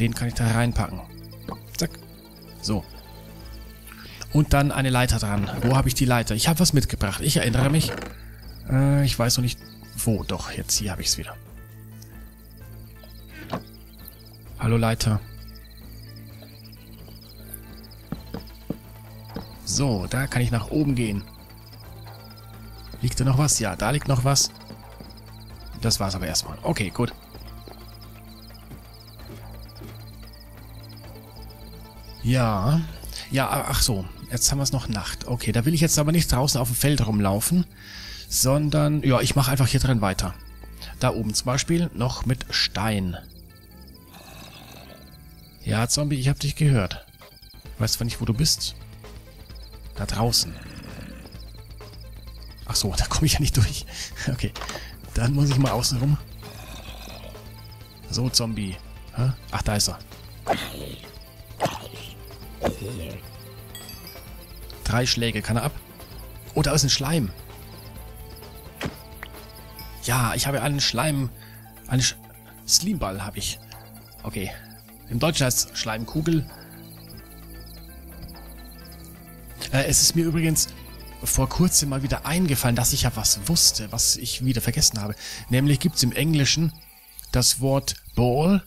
Den kann ich da reinpacken. Zack. So. Und dann eine Leiter dran. Wo habe ich die Leiter? Ich habe was mitgebracht. Ich erinnere mich. Ich weiß noch nicht, wo. Doch, jetzt hier habe ich es wieder. Hallo Leiter. So, da kann ich nach oben gehen. Liegt da noch was? Ja, da liegt noch was. Das war's aber erstmal. Okay, gut. Ja. Ja, ach so. Jetzt haben wir es noch Nacht. Okay, da will ich jetzt aber nicht draußen auf dem Feld rumlaufen, sondern, ja, ich mache einfach hier drin weiter. Da oben zum Beispiel noch mit Stein. Ja, Zombie, ich habe dich gehört. Weißt du nicht, wo du bist? Da draußen. Ach so, da komme ich ja nicht durch. Okay, dann muss ich mal außen rum. So, Zombie. Ach, da ist er. 3 Schläge, kann er ab? Oh, da ist ein Schleim. Ja, ich habe einen Schleim. Einen Slimball habe ich. Okay. Im Deutschen heißt es Schleimkugel. Es ist mir übrigens vor kurzem mal wieder eingefallen, dass ich ja was wusste, was ich wieder vergessen habe. Nämlich gibt es im Englischen das Wort Ball,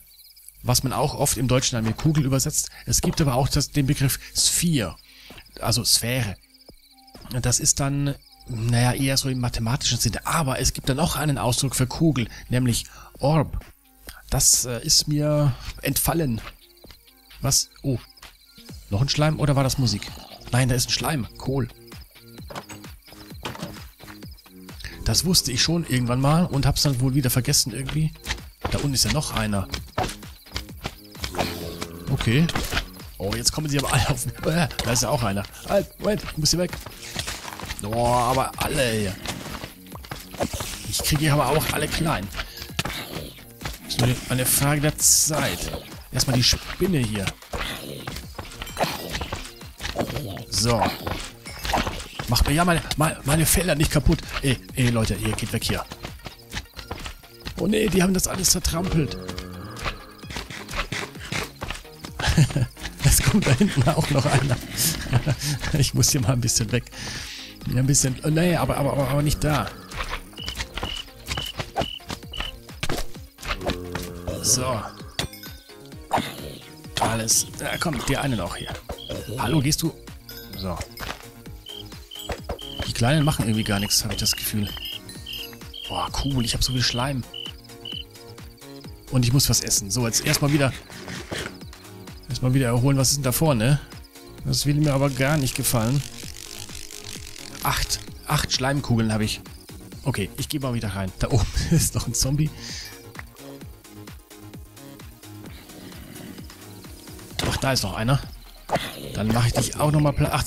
was man auch oft im Deutschen mit Kugel übersetzt. Es gibt aber auch den Begriff Sphere, also Sphäre. Das ist dann, naja, eher so im mathematischen Sinne. Aber es gibt dann auch einen Ausdruck für Kugel, nämlich Orb. Das ist mir entfallen. Was? Oh, noch ein Schleim oder war das Musik? Nein, da ist ein Schleim. Kohl. Das wusste ich schon irgendwann mal und hab's dann wohl wieder vergessen irgendwie. Da unten ist ja noch einer. Okay. Oh, jetzt kommen sie aber alle auf. Da ist ja auch einer. Halt, Moment, ich muss hier weg. Oh, aber alle hier. Ich kriege hier aber auch alle klein. Ist nur eine Frage der Zeit. Erstmal die Spinne hier. So. Macht mir ja meine Felder nicht kaputt. Ey, Leute, ihr geht weg hier. Oh nee, die haben das alles zertrampelt. Es kommt da hinten auch noch einer. Ich muss hier mal ein bisschen weg. Ein bisschen. Oh, nee, aber nicht da. So. Alles. Ja, komm, der eine noch hier. Hallo, gehst du? So. Die Kleinen machen irgendwie gar nichts, habe ich das Gefühl. Boah, cool, ich habe so viel Schleim. Und ich muss was essen. So, jetzt erstmal wieder. Erstmal wieder erholen. Was ist denn da vorne? Das will mir aber gar nicht gefallen. 8 Schleimkugeln habe ich. Okay, ich gehe mal wieder rein. Da oben ist noch ein Zombie. Ach, da ist noch einer. Dann mache ich dich auch nochmal platt. Ach,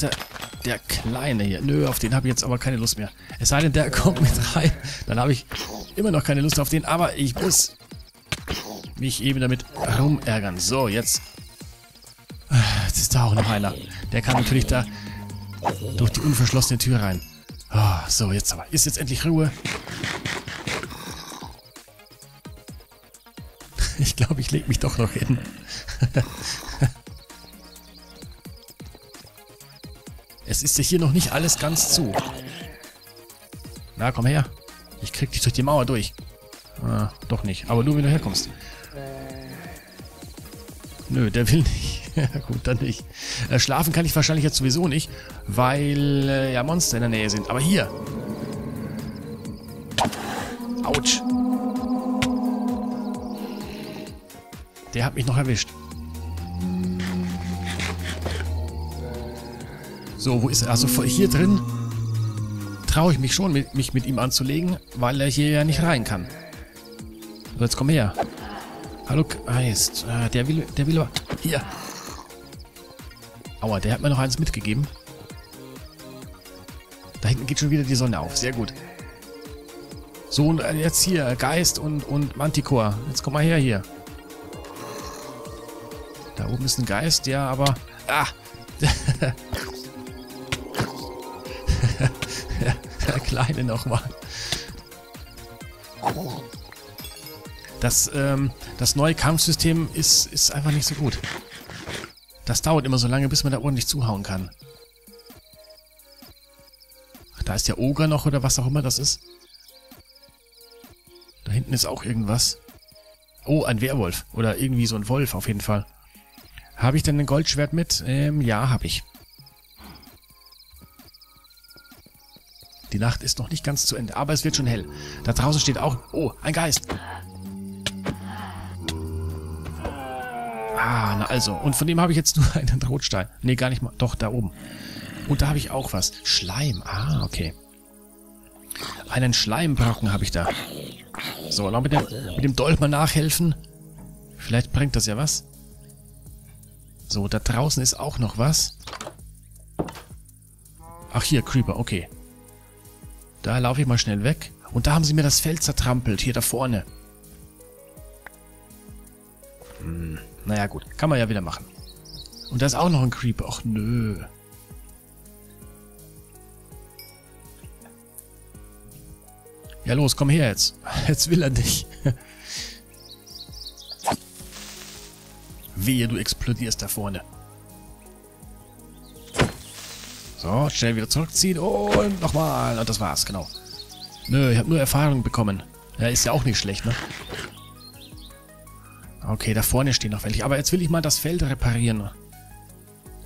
der Kleine hier. Nö, auf den habe ich jetzt aber keine Lust mehr. Es sei denn, der kommt mit rein. Dann habe ich immer noch keine Lust auf den. Aber ich muss mich eben damit rumärgern. So, jetzt. Jetzt ist da auch noch einer. Der kann natürlich da durch die unverschlossene Tür rein. Oh, so, jetzt aber. Ist jetzt endlich Ruhe. Ich glaube, ich lege mich doch noch hin. Es ist ja hier noch nicht alles ganz zu. Na, komm her. Ich krieg dich durch die Mauer durch. Ah, doch nicht. Aber nur, wenn du herkommst. Nö, der will nicht. Gut, dann nicht. Schlafen kann ich wahrscheinlich jetzt sowieso nicht, weil ja Monster in der Nähe sind. Aber hier. Autsch. Der hat mich noch erwischt. So, wo ist er? Also hier drin traue ich mich schon, mich mit ihm anzulegen, weil er hier ja nicht rein kann. So, jetzt komm her. Hallo, Geist. Der will aber... Hier. Aua, der hat mir noch eins mitgegeben. Da hinten geht schon wieder die Sonne auf. Sehr gut. So, und jetzt hier. Geist und Manticore. Jetzt komm mal her hier. Da oben ist ein Geist, der aber... Ah! Der Kleine nochmal. Das Das neue Kampfsystem ist einfach nicht so gut. Das dauert immer so lange, bis man da ordentlich zuhauen kann. Ach, da ist der Ogre noch oder was auch immer das ist. Da hinten ist auch irgendwas. Oh, ein Werwolf. Oder irgendwie so ein Wolf auf jeden Fall. Habe ich denn ein Goldschwert mit? Ja, habe ich. Die Nacht ist noch nicht ganz zu Ende, aber es wird schon hell. Da draußen steht auch... Oh, ein Geist. Ah, na also. Und von dem habe ich jetzt nur einen Rotstein. Nee, gar nicht mal. Doch, da oben. Und da habe ich auch was. Schleim. Ah, okay. Einen Schleimbrocken habe ich da. So, noch mit dem Dolch mal nachhelfen. Vielleicht bringt das ja was. So, da draußen ist auch noch was. Ach, hier, Creeper, okay. Da laufe ich mal schnell weg. Und da haben sie mir das Feld zertrampelt, hier da vorne. Naja, gut. Kann man ja wieder machen. Und da ist auch noch ein Creeper. Och, nö. Ja, los, komm her jetzt. Jetzt will er dich. Wehe, du explodierst da vorne. So, schnell wieder zurückziehen und nochmal. Und das war's, genau. Nö, ich habe nur Erfahrung bekommen. Ja, ist ja auch nicht schlecht, ne? Okay, da vorne stehen noch welche. Aber jetzt will ich mal das Feld reparieren.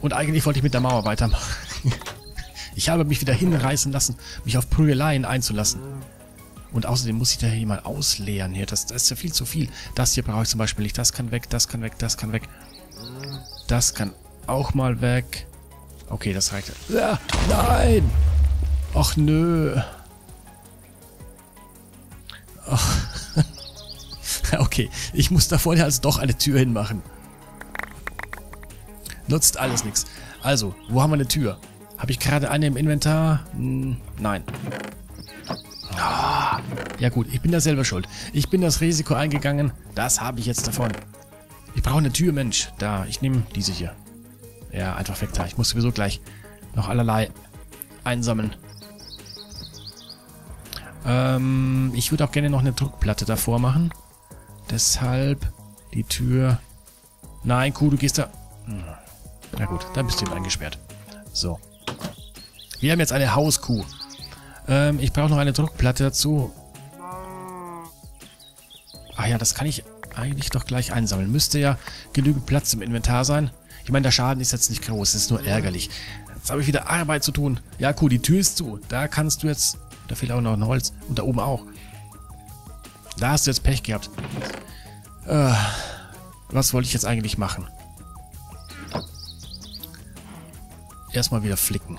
Und eigentlich wollte ich mit der Mauer weitermachen. Ich habe mich wieder hinreißen lassen, mich auf Prügeleien einzulassen. Und außerdem muss ich da hier mal ausleeren. Hier, das ist ja viel zu viel. Das hier brauche ich zum Beispiel nicht. Das kann weg, das kann weg, das kann weg. Das kann auch mal weg. Okay, das reicht. Ja, nein! Och, nö. Ach. Okay, ich muss da vorne also doch eine Tür hinmachen. Nutzt alles nichts. Also, wo haben wir eine Tür? Habe ich gerade eine im Inventar? Nein. Ah, ja gut, ich bin da selber schuld. Ich bin das Risiko eingegangen. Das habe ich jetzt davon. Ich brauche eine Tür, Mensch. Da, ich nehme diese hier. Ja, einfach weg da. Ich muss sowieso gleich noch allerlei einsammeln. Ich würde auch gerne noch eine Druckplatte davor machen. Deshalb die Tür... Nein, Kuh, du gehst da... Na gut, dann bist du eben eingesperrt. So. Wir haben jetzt eine Hauskuh. Ich brauche noch eine Druckplatte dazu. Ach ja, das kann ich eigentlich doch gleich einsammeln. Müsste ja genügend Platz im Inventar sein. Ich meine, der Schaden ist jetzt nicht groß, es ist nur ärgerlich. Jetzt habe ich wieder Arbeit zu tun. Ja, Kuh, die Tür ist zu. Da kannst du jetzt... Da fehlt auch noch ein Holz. Und da oben auch. Da hast du jetzt Pech gehabt. Was wollte ich jetzt eigentlich machen? Erstmal wieder flicken.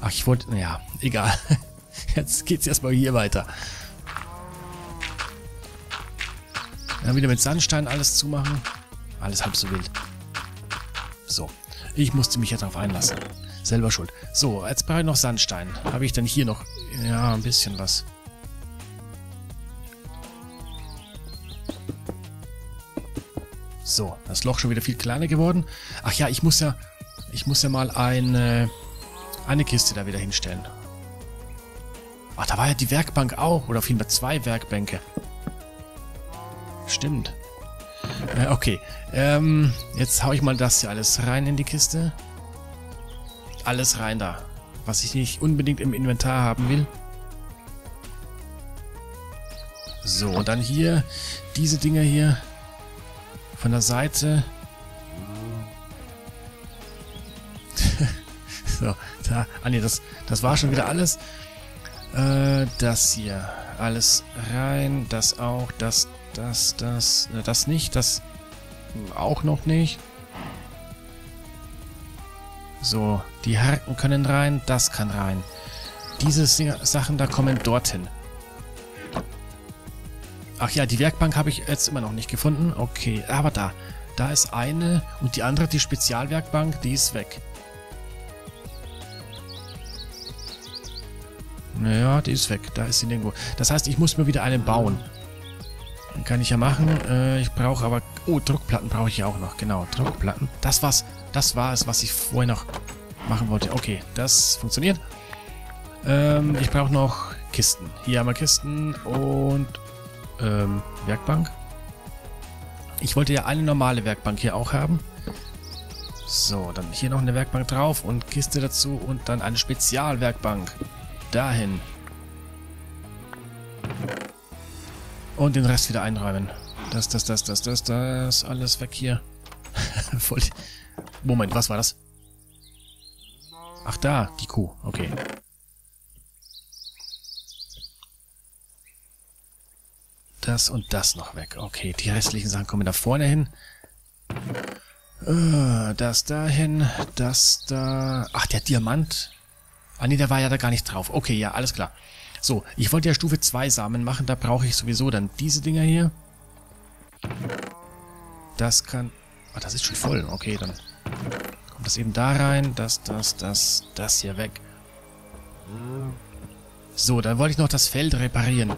Ach, ich wollte... Naja, egal. Jetzt geht's erstmal hier weiter. Dann wieder mit Sandstein alles zumachen. Alles halb so wild. So. Ich musste mich ja darauf einlassen. Selber schuld. So, jetzt brauche ich noch Sandstein. Habe ich denn hier noch... Ja, ein bisschen was. So, das Loch schon wieder viel kleiner geworden. Ach ja, ich muss ja mal eine Kiste da wieder hinstellen. Ach, da war ja die Werkbank auch. Oder auf jeden Fall zwei Werkbänke. Stimmt. Okay. Jetzt hau ich mal das hier alles rein in die Kiste. Alles rein da. Was ich nicht unbedingt im Inventar haben will. So, und dann hier diese Dinger hier. Von der Seite. So, da. Ah ne, das war schon wieder alles. Das hier. Alles rein. Das auch. Das. Das nicht. Das auch noch nicht. So, die Haken können rein. Das kann rein. Diese Sachen da kommen dorthin. Ach ja, die Werkbank habe ich jetzt immer noch nicht gefunden. Okay, aber da. Da ist eine und die andere, die Spezialwerkbank, die ist weg. Naja, die ist weg. Da ist sie nirgendwo. Das heißt, ich muss mir wieder eine bauen. Kann ich ja machen. Ich brauche aber... Oh, Druckplatten brauche ich ja auch noch. Genau, Druckplatten. Das war es, was ich vorher noch machen wollte. Okay, das funktioniert. Ich brauche noch Kisten. Hier haben wir Kisten und... Werkbank. Ich wollte ja eine normale Werkbank hier auch haben. So, dann hier noch eine Werkbank drauf und Kiste dazu und dann eine Spezialwerkbank. Dahin. Und den Rest wieder einräumen. Das. Alles weg hier. Voll. Moment, was war das? Ach da, die Kuh. Okay. Das und das noch weg. Okay, die restlichen Sachen kommen da vorne hin. Das dahin, das da... Ach, der Diamant. Ah ne, der war ja da gar nicht drauf. Okay, ja, alles klar. So, ich wollte ja Stufe 2 Samen machen. Da brauche ich sowieso dann diese Dinger hier. Das kann... Ah, das ist schon voll. Okay, dann kommt das eben da rein. Das hier weg. So, dann wollte ich noch das Feld reparieren.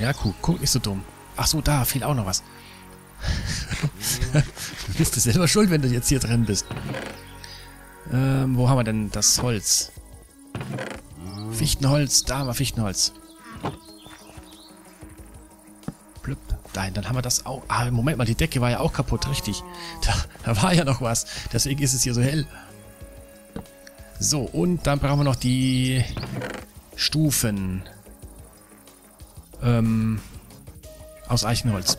Ja, cool. Guck, nicht so dumm. Ach so, da fehlt auch noch was. Du bist ja selber schuld, wenn du jetzt hier drin bist. Wo haben wir denn das Holz? Fichtenholz, da haben wir Fichtenholz. Blub, dahin, dann haben wir das auch. Ah, Moment mal, die Decke war ja auch kaputt, richtig. Da war ja noch was. Deswegen ist es hier so hell. So, und dann brauchen wir noch die Stufen. Aus Eichenholz.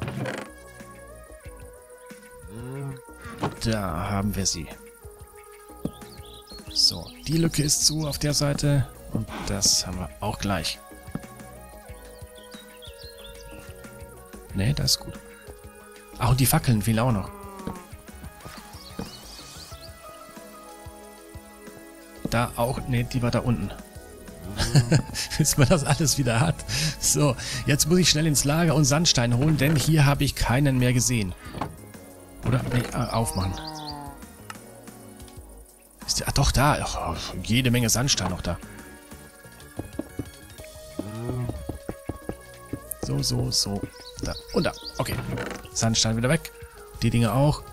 Da haben wir sie. So, die Lücke ist zu auf der Seite. Und das haben wir auch gleich. Ne, das ist gut. Ach, und die Fackeln fehlen auch noch. Da auch, ne, die war da unten. Bis man das alles wieder hat. So, jetzt muss ich schnell ins Lager und Sandstein holen, denn hier habe ich keinen mehr gesehen. Oder? Nee, aufmachen. Ist der, ah, doch, da. Ach, jede Menge Sandstein noch da. So. Da und da. Okay. Sandstein wieder weg. Die Dinge auch.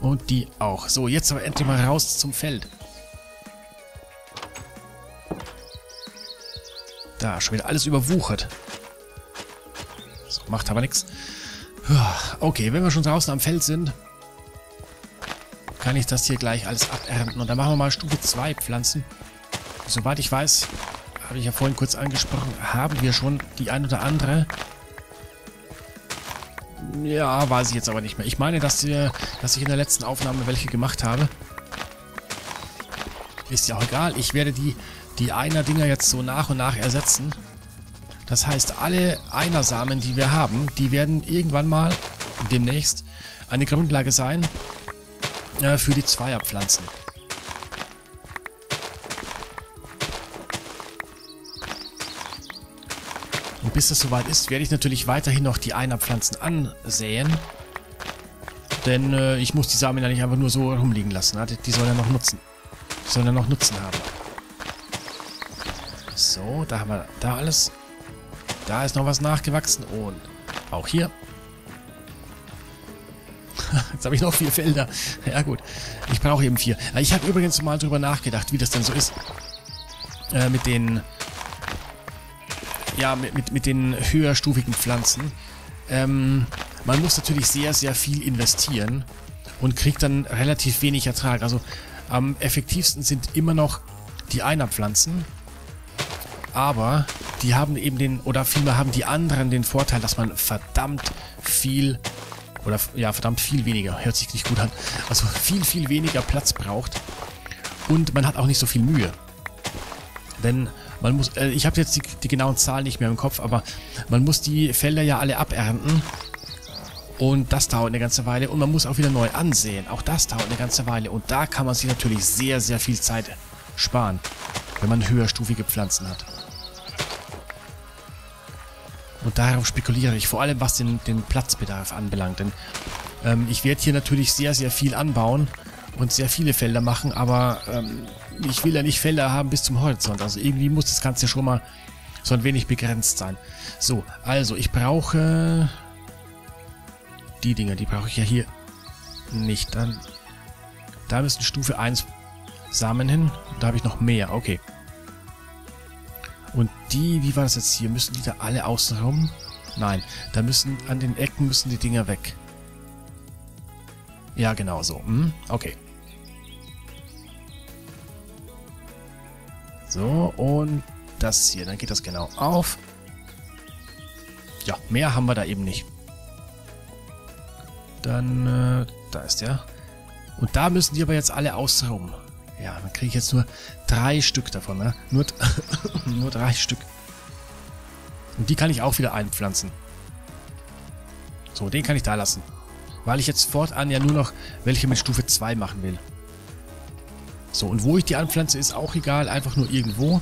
Und die auch. So, jetzt aber endlich mal raus zum Feld. Da, schon wieder alles überwuchert. So, macht aber nichts. Okay, wenn wir schon draußen am Feld sind, kann ich das hier gleich alles abernten. Und dann machen wir mal Stufe 2 Pflanzen. Soweit ich weiß, habe ich ja vorhin kurz angesprochen, haben wir schon die ein oder andere. Ja, weiß ich jetzt aber nicht mehr. Ich meine, dass ich in der letzten Aufnahme welche gemacht habe. Ist ja auch egal. Ich werde die Einer-Dinger jetzt so nach und nach ersetzen. Das heißt, alle Einer-Samen, die wir haben, die werden irgendwann mal, demnächst, eine Grundlage sein für die Zweierpflanzen. Und bis das soweit ist, werde ich natürlich weiterhin noch die Einer-Pflanzen ansäen. Denn ich muss die Samen ja nicht einfach nur so rumliegen lassen. Die sollen ja noch Nutzen. Die sollen ja noch Nutzen haben. So, da haben wir da alles. Da ist noch was nachgewachsen und auch hier. Jetzt habe ich noch 4 Felder. Ja gut, ich brauche eben 4. Ich habe übrigens mal drüber nachgedacht, wie das denn so ist. Mit den... Ja, mit den höherstufigen Pflanzen. Man muss natürlich sehr, sehr viel investieren und kriegt dann relativ wenig Ertrag. Also am effektivsten sind immer noch die Einer-Pflanzen. Aber die haben eben den, oder vielmehr haben die anderen den Vorteil, dass man verdammt viel, oder ja, verdammt viel weniger, hört sich nicht gut an, also viel weniger Platz braucht und man hat auch nicht so viel Mühe. Denn man muss, ich habe jetzt die genauen Zahlen nicht mehr im Kopf, aber man muss die Felder ja alle abernten und das dauert eine ganze Weile und man muss auch wieder neu ansehen, auch das dauert eine ganze Weile und da kann man sich natürlich sehr, sehr viel Zeit sparen, wenn man höherstufige Pflanzen hat. Und darauf spekuliere ich, vor allem was den Platzbedarf anbelangt. Denn ich werde hier natürlich sehr, sehr viel anbauen und sehr viele Felder machen, aber ich will ja nicht Felder haben bis zum Horizont. Also irgendwie muss das Ganze schon mal so ein wenig begrenzt sein. So, also ich brauche die Dinger, die brauche ich ja hier nicht. Dann, da müssen Stufe 1 Samen hin. Da habe ich noch mehr, okay. Und die, wie war das jetzt hier? Müssen die da alle außen rum? Nein, da müssen an den Ecken müssen die Dinger weg. Ja, genau so. Hm, okay. So, und das hier. Dann geht das genau auf. Ja, mehr haben wir da eben nicht. Dann, da ist der. Und da müssen die aber jetzt alle aussaugen. Ja, dann kriege ich jetzt nur 3 Stück davon, ne? Nur 3 Stück. Und die kann ich auch wieder einpflanzen. So, den kann ich da lassen. Weil ich jetzt fortan ja nur noch welche mit Stufe 2 machen will. So, und wo ich die anpflanze, ist auch egal. Einfach nur irgendwo.